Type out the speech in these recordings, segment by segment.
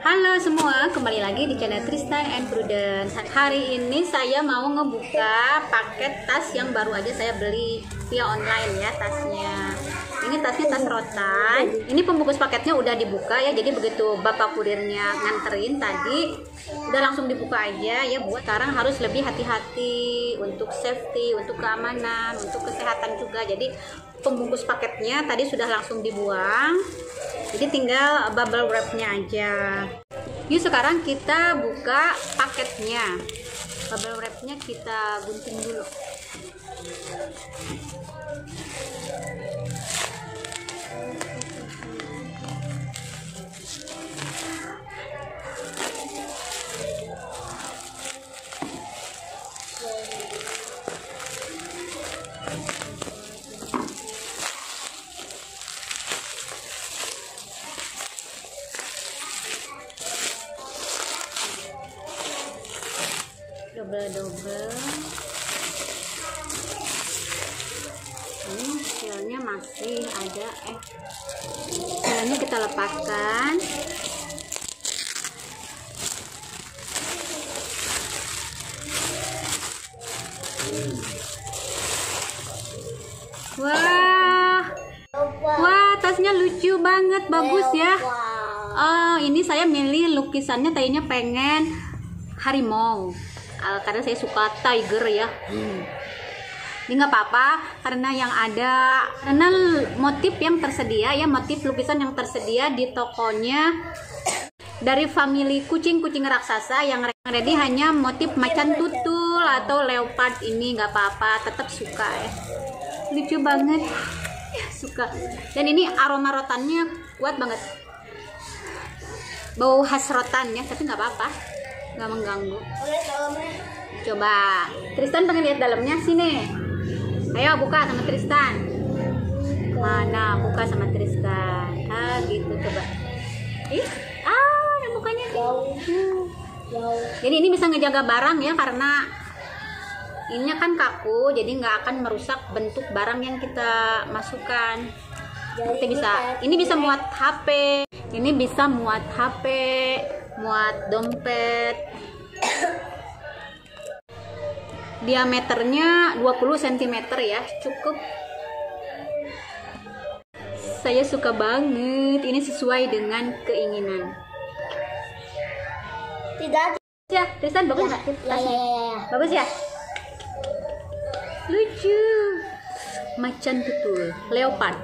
Halo semua, kembali lagi di channel Tristan and Prudence. Hari ini saya mau ngebuka paket tas yang baru aja saya beli via online ya tasnya. Ini tasnya tas rotan. Ini pembungkus paketnya udah dibuka ya, jadi begitu bapak kurirnya nganterin tadi udah langsung dibuka aja ya. Buat sekarang harus lebih hati-hati untuk safety, untuk keamanan, untuk kesehatan juga. Jadi pembungkus paketnya tadi sudah langsung dibuang, jadi tinggal bubble wrapnya aja. Yuk sekarang kita buka paketnya, bubble wrapnya kita gunting dulu. Double ini sealnya masih ada, sealnya kita lepaskan. Wah tasnya lucu banget, bagus ya. Oh ini saya milih lukisannya, tadinya pengen harimau karena saya suka tiger ya. Ini nggak apa-apa karena yang ada, karena motif yang tersedia ya, motif lukisan yang tersedia di tokonya dari family kucing-kucing raksasa yang ready hanya motif macan tutul atau leopard. Ini nggak apa-apa, tetap suka ya, lucu banget ya, suka. Dan ini aroma rotannya kuat banget, bau khas rotan ya, tapi nggak apa-apa, nggak mengganggu. Coba Tristan pengen lihat dalamnya, sini ayo buka sama Tristan. Mana buka sama Tristan, gitu coba. Ada mukanya. Jadi ini bisa ngejaga barang ya, karena ininya kan kaku, jadi nggak akan merusak bentuk barang yang kita masukkan. Nanti bisa, ini bisa muat HP, ini bisa muat HP, muat dompet. Diameternya 20 cm ya, cukup. Saya suka banget, ini sesuai dengan keinginan. Tidak ya, Tristan bagus nggak? Ya. Bagus ya? Lucu. Macan tutul, leopard.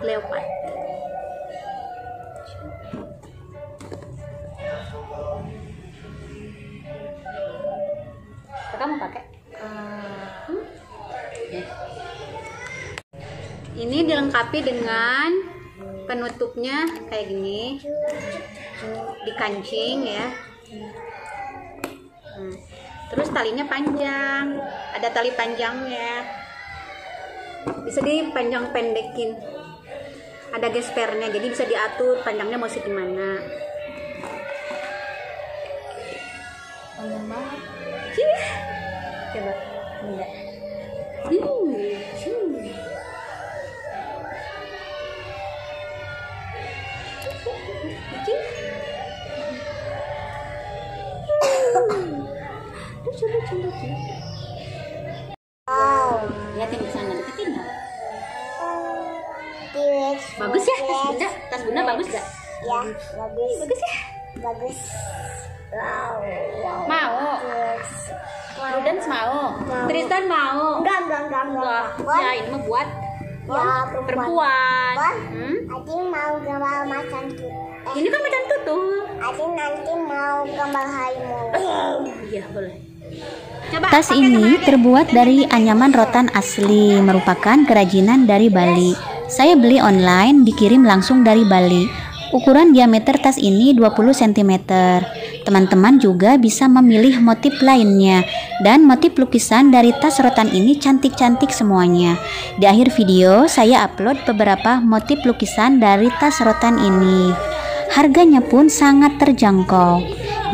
Kamu pakai ini dilengkapi dengan penutupnya kayak gini, dikancing ya. Terus talinya panjang, ada tali panjangnya, bisa dipanjang pendekin, ada gespernya, jadi bisa diatur panjangnya mau segimana. Coba enggak. Lucu. Lihatin di sana, deketin enggak? Bagus ya tas Bunda? Tas Bunda bagus enggak? Ya, bagus. Bagus ya? Bagus. Wow. Mau? Prudence mau? Tristan mau? Enggak. Ya, ini mah buat perempuan. Adin mau gambar macan tutul. Ini kan macan tutul. Adin nanti mau gambar harimau. Iya, boleh. Tas ini terbuat dari anyaman rotan asli, merupakan kerajinan dari Bali. Saya beli online, dikirim langsung dari Bali. Ukuran diameter tas ini 20 cm. Teman-teman juga bisa memilih motif lainnya, dan motif lukisan dari tas rotan ini cantik-cantik semuanya. Di akhir video saya upload beberapa motif lukisan dari tas rotan ini. Harganya pun sangat terjangkau.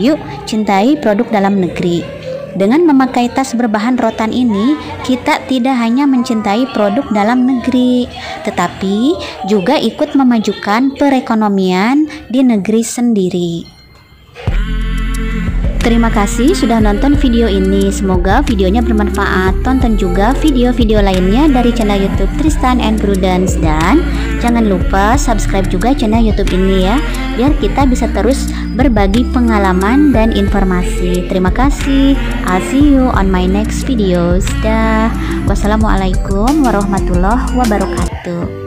Yuk, cintai produk dalam negeri. Dengan memakai tas berbahan rotan ini, kita tidak hanya mencintai produk dalam negeri, tetapi juga ikut memajukan perekonomian di negeri sendiri. Terima kasih sudah nonton video ini. Semoga videonya bermanfaat. Tonton juga video-video lainnya dari channel YouTube Tristan and Prudence, dan jangan lupa subscribe juga channel YouTube ini ya, biar kita bisa terus berbagi pengalaman dan informasi. Terima kasih. I'll see you on my next videos. Dah. Wassalamualaikum warahmatullahi wabarakatuh.